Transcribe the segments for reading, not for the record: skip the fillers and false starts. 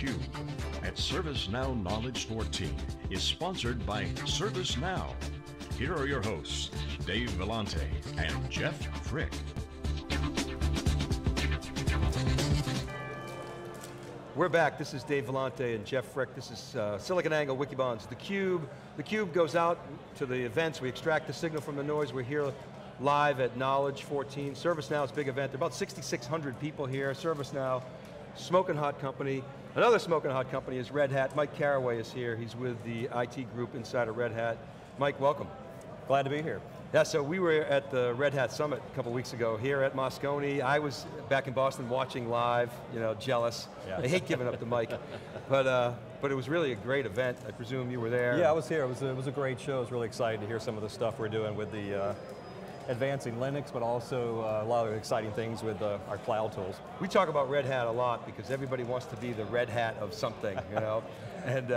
theCUBE at ServiceNow Knowledge14 is sponsored by ServiceNow. Here are your hosts, Dave Vellante and Jeff Frick. We're back. This is Dave Vellante and Jeff Frick. This is SiliconANGLE, Wikibon's theCUBE. theCUBE goes out to the events. We extract the signal from the noise. We're here live at Knowledge14. ServiceNow's big event. There are about 6,600 people here. ServiceNow, smoking hot company. Another smoking hot company is Red Hat. Mike Carraway is here. He's with the IT group inside of Red Hat. Mike, welcome. Glad to be here. Yeah, so we were at the Red Hat Summit a couple weeks ago here at Moscone. I was back in Boston watching live, you know, jealous. Yeah. I hate giving up the mic. But it was really a great event. I presume you were there. Yeah, I was here. It was a great show. I was really excited to hear some of the stuff we're doing with the advancing Linux, but also a lot of exciting things with our cloud tools. We talk about Red Hat a lot because everybody wants to be the Red Hat of something, you know? And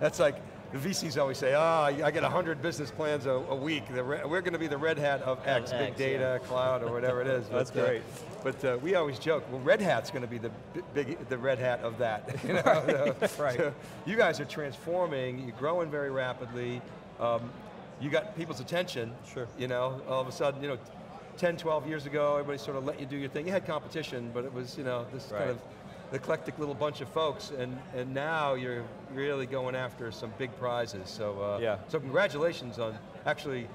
that's like, the VCs always say, ah, I get 100 business plans a week. We're going to be the Red Hat of X, big data, yeah. Cloud, or whatever it is. That's great. But we always joke, well, Red Hat's going to be the Red Hat of that. You know? Right. So you guys are transforming, you're growing very rapidly. You got people's attention. Sure. You know, all of a sudden, you know, 10, 12 years ago, everybody sort of let you do your thing. You had competition, but it was, you know, this kind of eclectic little bunch of folks, and now you're really going after some big prizes. So, so congratulations on actually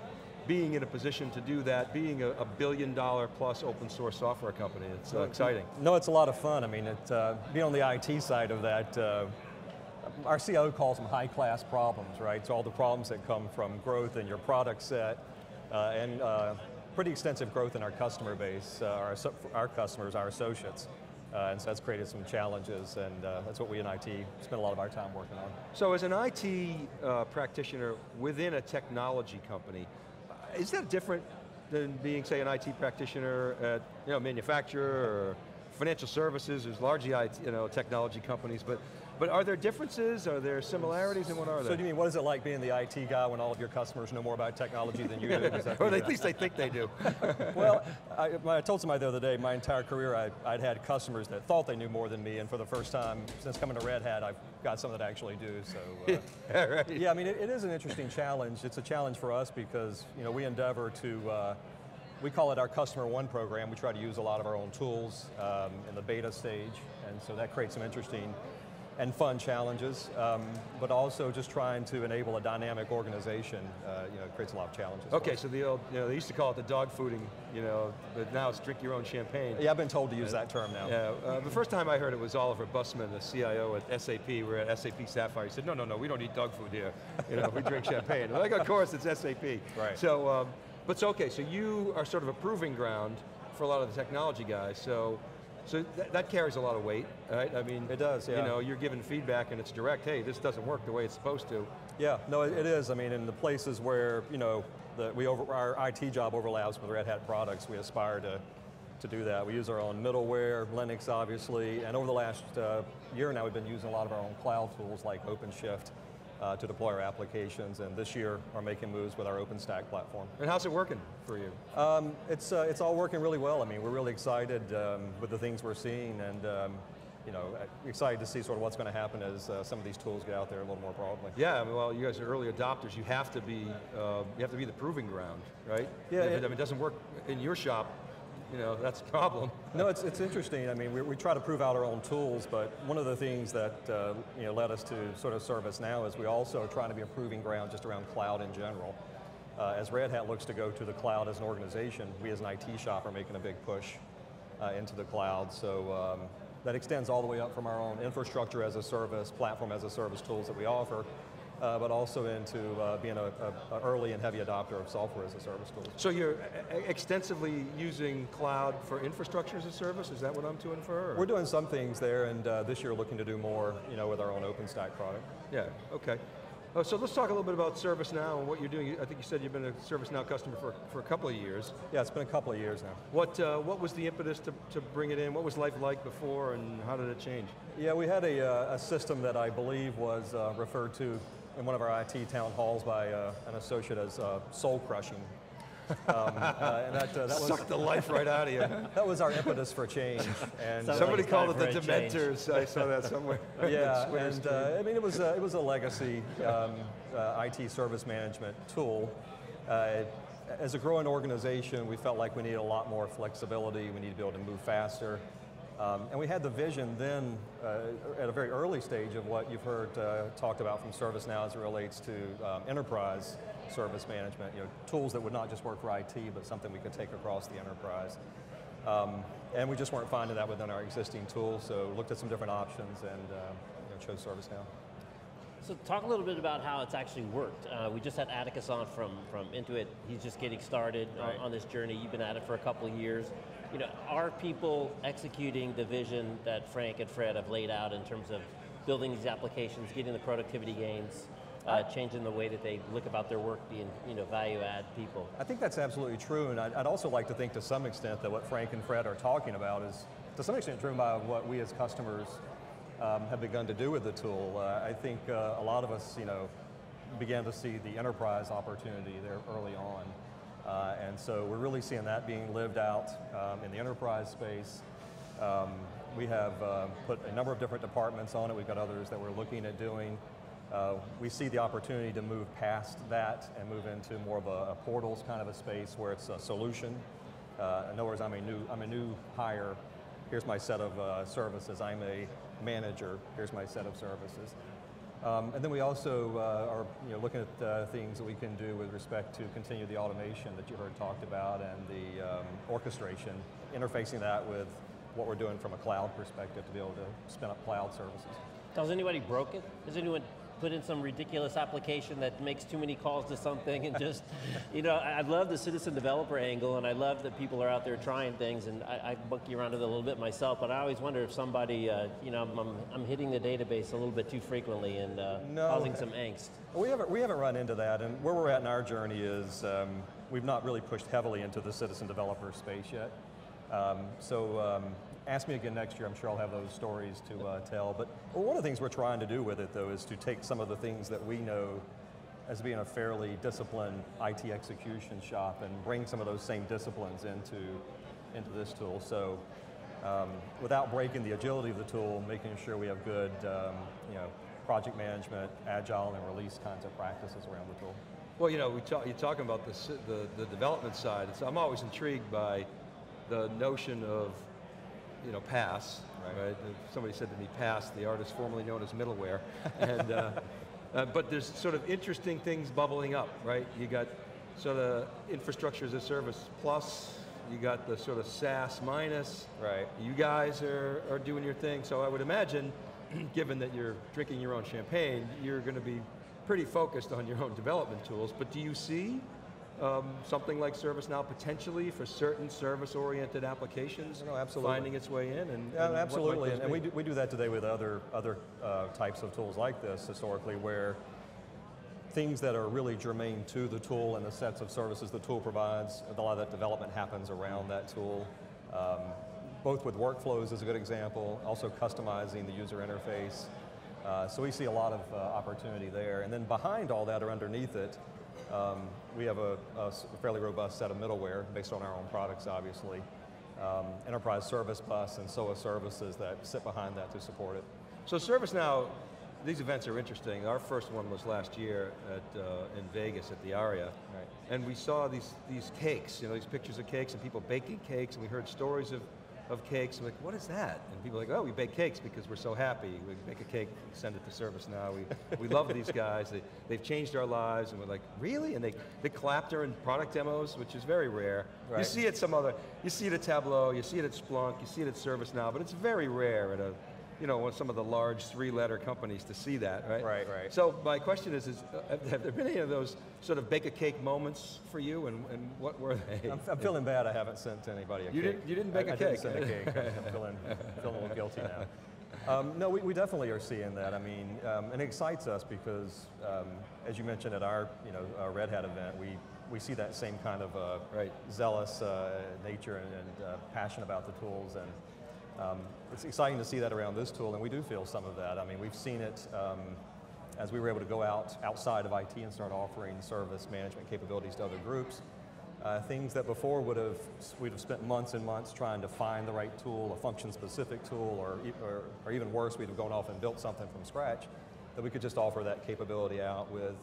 being in a position to do that, being a $1 billion plus open source software company. It's exciting. No, it's a lot of fun. I mean, being on the IT side of that, our CIO calls them high class problems, right? So all the problems that come from growth in your product set, and pretty extensive growth in our customer base, our customers, our associates. And so that's created some challenges, and that's what we in IT spend a lot of our time working on. So as an IT practitioner within a technology company, is that different than being, say, an IT practitioner at, you know, manufacturer or financial services? There's largely IT, you know, technology companies, but are there differences? Are there similarities, and what are they? So do you mean, what is it like being the IT guy when all of your customers know more about technology than you do? Or at least they think they do. Well, I told somebody the other day, my entire career I'd had customers that thought they knew more than me, and for the first time since coming to Red Hat, I've got some that actually do, so. Yeah, right. Yeah, I mean, it is an interesting challenge. It's a challenge for us because, you know, we endeavor to, we call it our Customer One program. We try to use a lot of our own tools in the beta stage, and so that creates some interesting and fun challenges, but also just trying to enable a dynamic organization, you know, it creates a lot of challenges. Okay, so the old, you know, they used to call it the dog fooding, you know, but now it's drink your own champagne. Yeah, I've been told to use that term now. Yeah, the first time I heard it was Oliver Bussman, the CIO at SAP. We were at SAP Sapphire. He said, no, no, no, we don't eat dog food here. You know, we drink champagne. Like, of course, it's SAP. Right. So, but it's okay, so you are sort of a proving ground for a lot of the technology guys, so that carries a lot of weight, right? I mean, it does, yeah. You know, you're giving feedback and it's direct, hey, this doesn't work the way it's supposed to. Yeah, no, it is. I mean, in the places where, you know, our IT job overlaps with Red Hat products, we aspire to do that. We use our own middleware, Linux, obviously, and over the last year now, we've been using a lot of our own cloud tools like OpenShift to deploy our applications, and this year are making moves with our OpenStack platform. And how's it working for you? It's all working really well. I mean, we're really excited with the things we're seeing, and you know, excited to see sort of what's going to happen as some of these tools get out there a little more broadly. Yeah, well, you guys are early adopters. You have to be, the proving ground, right? Yeah. I mean, it doesn't work in your shop. You know, that's a problem. No, it's interesting. I mean, we try to prove out our own tools, but one of the things that you know, led us to sort of ServiceNow is we also are trying to be a proving ground just around cloud in general. As Red Hat looks to go to the cloud as an organization, we as an IT shop are making a big push into the cloud. So that extends all the way up from our own infrastructure as a service, platform as a service tools that we offer, but also into being an early and heavy adopter of software as a service tool. So you're extensively using cloud for infrastructure as a service? Is that what I'm to infer? Or? We're doing some things there, and this year looking to do more, you know, with our own OpenStack product. Yeah, okay. So let's talk a little bit about ServiceNow and what you're doing. I think you said you've been a ServiceNow customer for a couple of years. Yeah, it's been a couple of years now. What was the impetus to bring it in? What was life like before, and how did it change? Yeah, we had a system that I believe was referred to in one of our IT town halls by an associate as soul crushing. And that was, sucked the life right out of you. That was our impetus for change. And somebody like called it the Dementors. Change. I saw that somewhere. Yeah, and I mean, it was a legacy IT service management tool. As a growing organization, we felt like we needed a lot more flexibility. We needed to be able to move faster. And we had the vision then at a very early stage of what you've heard talked about from ServiceNow as it relates to enterprise service management, you know, tools that would not just work for IT, but something we could take across the enterprise. And we just weren't finding that within our existing tools, so looked at some different options and you know, chose ServiceNow. So talk a little bit about how it's actually worked. We just had Atticus on from Intuit. He's just getting started on this journey. You've been at it for a couple of years. You know, are people executing the vision that Frank and Fred have laid out in terms of building these applications, getting the productivity gains, changing the way that they look about their work, being value add people? I think that's absolutely true, and I'd also like to think to some extent that what Frank and Fred are talking about is to some extent driven by what we as customers have begun to do with the tool. I think a lot of us, began to see the enterprise opportunity there early on. And so we're really seeing that being lived out in the enterprise space. We have put a number of different departments on it. We've got others that we're looking at doing. We see the opportunity to move past that and move into more of a portals kind of a space where it's a solution. In other words, I'm a new hire. Here's my set of services. I'm a manager. Here's my set of services. And then we also are looking at things that we can do with respect to continue the automation that you heard talked about and the orchestration, interfacing that with what we're doing from a cloud perspective to be able to spin up cloud services. Has anybody broken? Has anyone put in some ridiculous application that makes too many calls to something and just, I love the citizen developer angle, and I love that people are out there trying things, and I monkey around it a little bit myself, but I always wonder if somebody, I'm hitting the database a little bit too frequently and causing some angst. We haven't run into that, and where we're at in our journey is we've not really pushed heavily into the citizen developer space yet. Ask me again next year, I'm sure I'll have those stories to tell. But one of the things we're trying to do with it, though, is to take some of the things that we know as being a fairly disciplined IT execution shop and bring some of those same disciplines into this tool. So without breaking the agility of the tool, making sure we have good project management, agile, and release kinds of practices around the tool. Well, you're talking about the development side. I'm always intrigued by the notion of pass, right? Somebody said to me, pass, the artist formerly known as middleware. And, but there's sort of interesting things bubbling up, right? You got sort of infrastructure as a service plus, you got the sort of SaaS minus. Right. You guys are doing your thing, so I would imagine, given that you're drinking your own champagne, you're going to be pretty focused on your own development tools, but do you see something like ServiceNow potentially for certain service-oriented applications, absolutely, finding its way in? And absolutely, and we do that today with other types of tools like this historically, where things that are really germane to the tool and the sets of services the tool provides, a lot of that development happens around that tool. Both with workflows is a good example, also customizing the user interface. So we see a lot of opportunity there. And then behind all that or underneath it, we have a fairly robust set of middleware based on our own products, obviously. Enterprise Service Bus and SOA services that sit behind that to support it. So ServiceNow, these events are interesting. Our first one was last year at, in Vegas at the Aria. Right. And we saw these cakes, these pictures of cakes and people baking cakes, and we heard stories of cakes. I'm like, what is that? And people are like, oh, we bake cakes because we're so happy. We make a cake, send it to ServiceNow. We love these guys. They've changed our lives. And we're like, really? And they clapped during product demos, which is very rare. Right. You see it you see it at Tableau, you see it at Splunk, you see it at ServiceNow, but it's very rare at some of the large 3-letter companies to see that, right? Right, right. So my question is have there been any of those sort of bake a cake moments for you, and what were they? I'm feeling bad I haven't sent anybody a cake. You didn't bake a cake. I didn't send a cake, I'm feeling a little guilty now. No, we definitely are seeing that. I mean, and it excites us because, as you mentioned at our, our Red Hat event, we see that same kind of zealous nature and passion about the tools, and it's exciting to see that around this tool, and we do feel some of that. I mean, we've seen it as we were able to go outside of IT and start offering service management capabilities to other groups. Things that before we'd have spent months and months trying to find the right tool, a function-specific tool, or even worse, we'd have gone off and built something from scratch, that we could just offer that capability out with,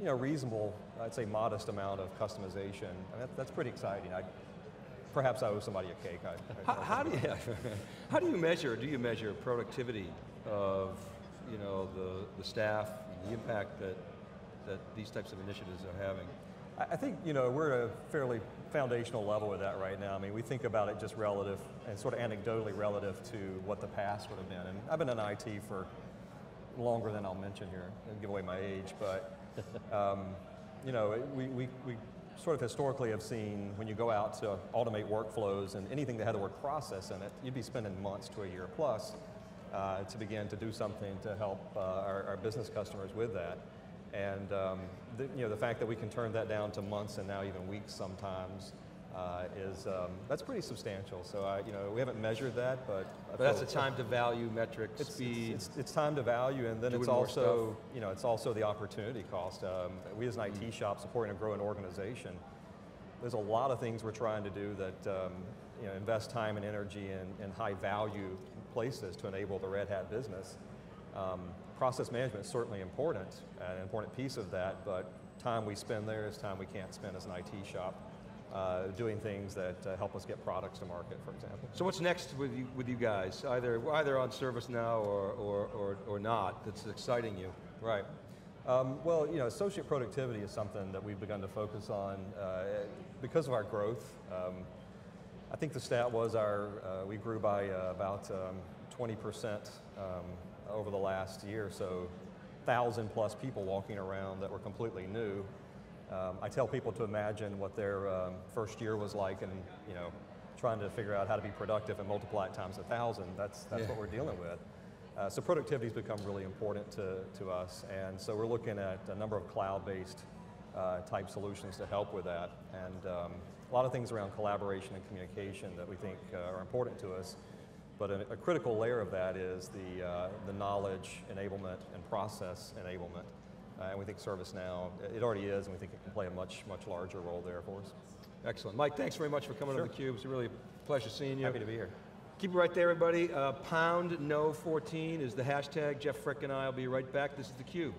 you know, reasonable, I'd say modest amount of customization. I mean, that's pretty exciting. Perhaps I owe somebody a cake. How do you measure? Do you measure productivity of, you know, the staff and the impact that these types of initiatives are having? I think, you know, we're at a fairly foundational level with that right now. I mean, we think about it just relative and sort of anecdotally relative to what the past would have been. And I've been in IT for longer than I'll mention here and give away my age, but you know, we sort of historically have seen when you go out to automate workflows and anything that had the word process in it, you'd be spending months to a year plus to begin to do something to help our business customers with that. And you know, the fact that we can turn that down to months and now even weeks sometimes is that's pretty substantial. So you know, we haven't measured that, but that's a time to value metric. Speed. It's time to value, and then it's also the opportunity cost. We as an IT shop supporting a growing organization, there's a lot of things we're trying to do that you know, invest time and energy in high value places to enable the Red Hat business. Process management is certainly important, an important piece of that, but time we spend there is time we can't spend as an IT shop doing things that help us get products to market, for example. So what's next with you guys, either on ServiceNow or not, that's exciting you? Right. Well, you know, associate productivity is something that we've begun to focus on because of our growth. I think the stat was we grew by about 20% over the last year, so 1,000+ people walking around that were completely new. I tell people to imagine what their first year was like, and you know, trying to figure out how to be productive and multiply it times 1,000. That's what we're dealing with. So productivity's become really important to us, and so we're looking at a number of cloud-based type solutions to help with that, and a lot of things around collaboration and communication that we think are important to us. But a critical layer of that is the knowledge enablement and process enablement. And we think ServiceNow, it already is, and we think it can play a much, much larger role there for us. Excellent. Mike, thanks very much for coming on theCUBE. It's really a pleasure seeing you. Happy to be here. Keep it right there, everybody. #no14 is the hashtag. Jeff Frick and I will be right back. This is theCUBE.